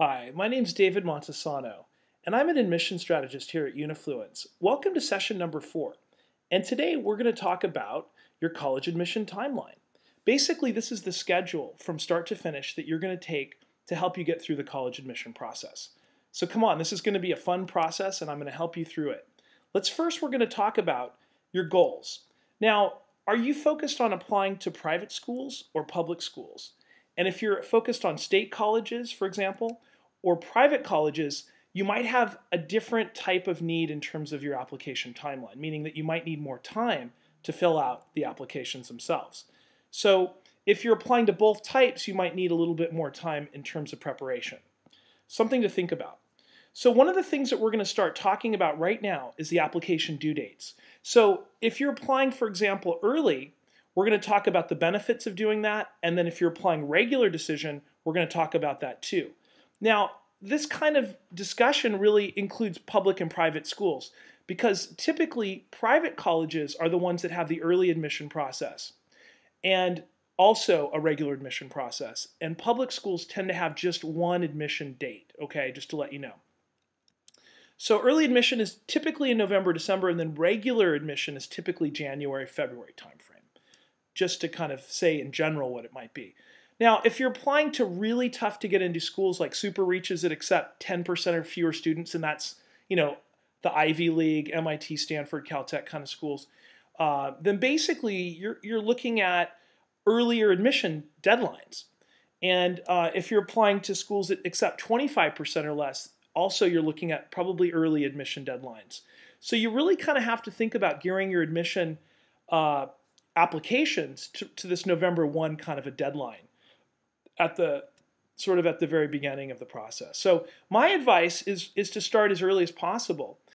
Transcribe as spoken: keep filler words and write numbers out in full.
Hi, my name's David Montesano, and I'm an admission strategist here at Unifluence. Welcome to session number four. And today we're going to talk about your college admission timeline. Basically, this is the schedule from start to finish that you're going to take to help you get through the college admission process. So come on, this is going to be a fun process, and I'm going to help you through it. Let's first, we're going to talk about your goals. Now, are you focused on applying to private schools or public schools? And if you're focused on state colleges, for example, or private colleges, you might have a different type of need in terms of your application timeline, meaning that you might need more time to fill out the applications themselves. So if you're applying to both types, you might need a little bit more time in terms of preparation. Something to think about. So one of the things that we're going to start talking about right now is the application due dates. So if you're applying, for example, early, we're going to talk about the benefits of doing that, and then if you're applying regular decision, we're going to talk about that too. Now, this kind of discussion really includes public and private schools, because typically private colleges are the ones that have the early admission process and also a regular admission process, and public schools tend to have just one admission date, okay, just to let you know. So early admission is typically in November, December, and then regular admission is typically January, February timeframe, just to kind of say in general what it might be. Now, if you're applying to really tough to get into schools like super reaches that accept ten percent or fewer students, and that's, you know, the Ivy League, M I T, Stanford, Caltech kind of schools, uh, then basically you're, you're looking at earlier admission deadlines. And uh, if you're applying to schools that accept twenty-five percent or less, also you're looking at probably early admission deadlines. So you really kind of have to think about gearing your admission uh, applications to, to this November first kind of a deadline at the sort of at the very beginning of the process. So my advice is, is to start as early as possible.